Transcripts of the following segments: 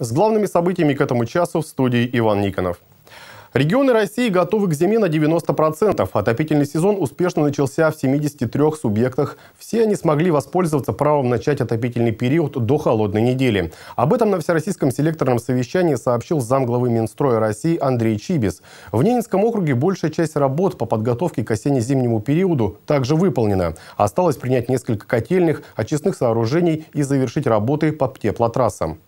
С главными событиями к этому часу в студии Иван Никонов. Регионы России готовы к зиме на 90%. Отопительный сезон успешно начался в 73 субъектах. Все они смогли воспользоваться правом начать отопительный период до холодной недели. Об этом на Всероссийском селекторном совещании сообщил замглавы Минстроя России Андрей Чибис. В Ненецком округе большая часть работ по подготовке к осенне-зимнему периоду также выполнена. Осталось принять несколько котельных, очистных сооружений и завершить работы по теплотрассам.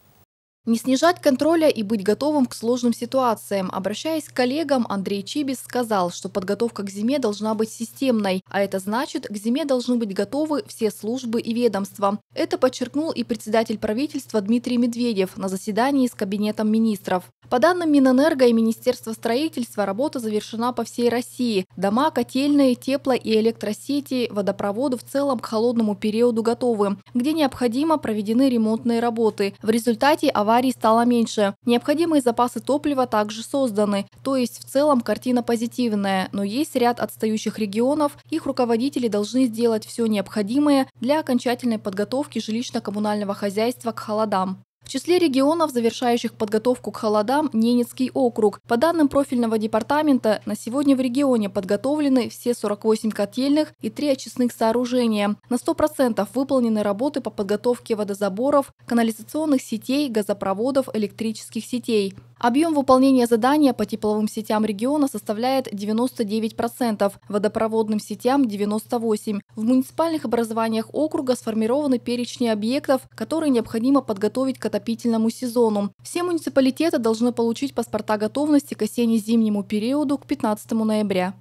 Не снижать контроля и быть готовым к сложным ситуациям. Обращаясь к коллегам, Андрей Чибис сказал, что подготовка к зиме должна быть системной, а это значит, к зиме должны быть готовы все службы и ведомства. Это подчеркнул и председатель правительства Дмитрий Медведев на заседании с Кабинетом министров. По данным Минэнерго и Министерства строительства, работа завершена по всей России. Дома, котельные, тепло- и электросети, водопроводы в целом к холодному периоду готовы. Где необходимо, проведены ремонтные работы. В результате аварий стало меньше. Необходимые запасы топлива также созданы. То есть в целом картина позитивная. Но есть ряд отстающих регионов. Их руководители должны сделать все необходимое для окончательной подготовки жилищно-коммунального хозяйства к холодам. В числе регионов, завершающих подготовку к холодам, Ненецкий округ. По данным профильного департамента, на сегодня в регионе подготовлены все 48 котельных и 3 очистных сооружения. На 100% выполнены работы по подготовке водозаборов, канализационных сетей, газопроводов, электрических сетей. Объем выполнения задания по тепловым сетям региона составляет 99%, водопроводным сетям – 98%. В муниципальных образованиях округа сформированы перечни объектов, которые необходимо подготовить к отопительному сезону. Все муниципалитеты должны получить паспорта готовности к осенне-зимнему периоду к 15 ноября.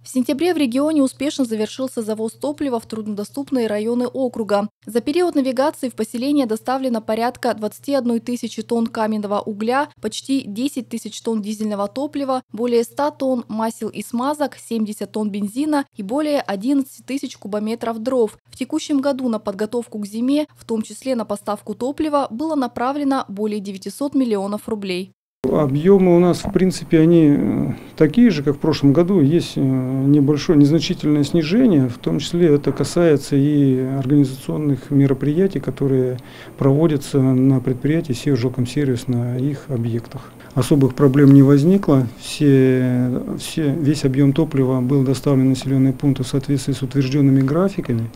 В сентябре в регионе успешно завершился завоз топлива в труднодоступные районы округа. За период навигации в поселение доставлено порядка 21 тысячи тонн каменного угля, почти 10 тысяч тонн дизельного топлива, более 100 тонн масел и смазок, 70 тонн бензина и более 11 тысяч кубометров дров. В текущем году на подготовку к зиме, в том числе на поставку топлива, было направлено более 900 миллионов рублей. Объемы у нас, в принципе, они такие же, как в прошлом году. Есть небольшое, незначительное снижение, в том числе это касается и организационных мероприятий, которые проводятся на предприятии «Севжоком-сервис» на их объектах. Особых проблем не возникло. Весь объем топлива был доставлен в населенные пункты в соответствии с утвержденными графиками,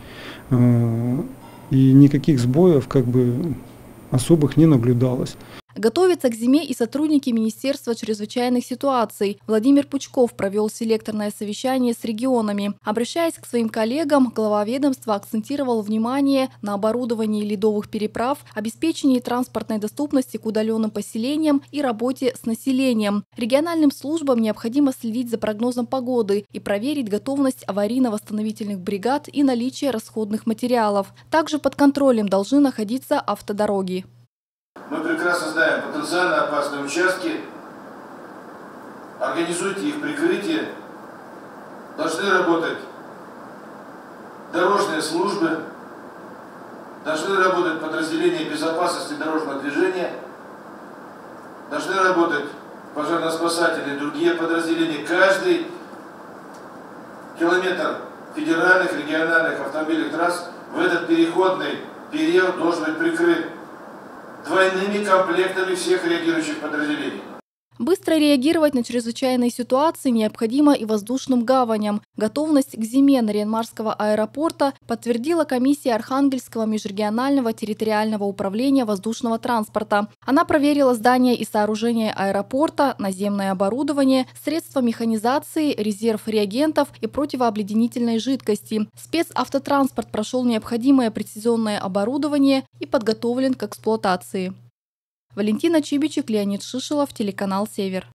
и никаких сбоев особых не наблюдалось. Готовятся к зиме и сотрудники Министерства чрезвычайных ситуаций. Владимир Пучков провел селекторное совещание с регионами. Обращаясь к своим коллегам, глава ведомства акцентировал внимание на оборудовании ледовых переправ, обеспечении транспортной доступности к удаленным поселениям и работе с населением. Региональным службам необходимо следить за прогнозом погоды и проверить готовность аварийно-восстановительных бригад и наличие расходных материалов. Также под контролем должны находиться автодороги. Мы прекрасно знаем потенциально опасные участки. Организуйте их прикрытие. Должны работать дорожные службы. Должны работать подразделения безопасности дорожного движения. Должны работать пожарно-спасатели и другие подразделения. Каждый километр федеральных, региональных автомобильных трасс в этот переходный период должен быть прикрыт двойными комплектами всех реагирующих подразделений. Быстро реагировать на чрезвычайные ситуации необходимо и воздушным гаваням. Готовность к зиме Нарьян-Марского аэропорта подтвердила комиссия Архангельского межрегионального территориального управления воздушного транспорта. Она проверила здания и сооружения аэропорта, наземное оборудование, средства механизации, резерв реагентов и противообледенительной жидкости. Спецавтотранспорт прошел необходимое прецизионное оборудование и подготовлен к эксплуатации. Валентина Чибичек, Леонид Шишелов, телеканал Север.